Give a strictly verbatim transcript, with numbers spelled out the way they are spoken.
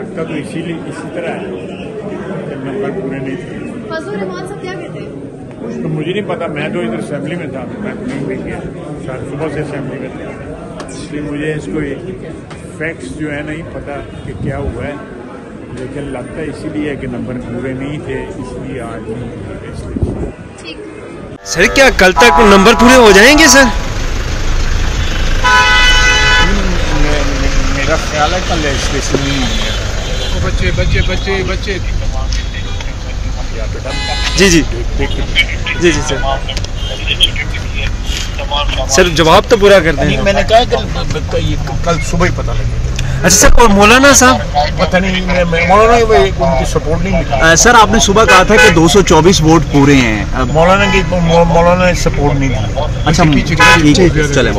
लगता तो इसीलिए इसी तरह है, नंबर पूरे नहीं थे। फजल रहमान साहब क्या कहते हैं? कुछ तो मुझे नहीं पता, मैं तो इधर असेंबली में था, मैं नहीं मिल गया, शायद सुबह से असेंबली में था, इसलिए मुझे इसको फैक्ट्स जो है नहीं पता कि क्या हुआ है, लेकिन लगता इसीलिए है कि नंबर पूरे नहीं थे, इसलिए आज नहीं। सर क्या कल तक नंबर पूरे हो जाएंगे? सर मेरा ख्याल है कल रजिस्ट्रेशन नहीं होंगे। तो बच्चे बच्चे बच्चे बच्चे जी जी जी जी सर सर जवाब तो पूरा कर दें। मैंने कहा कल सुबह ही पता लगेगा। अच्छा सर, और मौलाना साहब पता नहीं, मौलाना उनकी सपोर्ट नहीं मिला। सर आपने सुबह कहा था कि दो सौ चौबीस वोट पूरे हैं, मौलाना की मौलाना सपोर्ट नहीं मिला। अच्छा चले।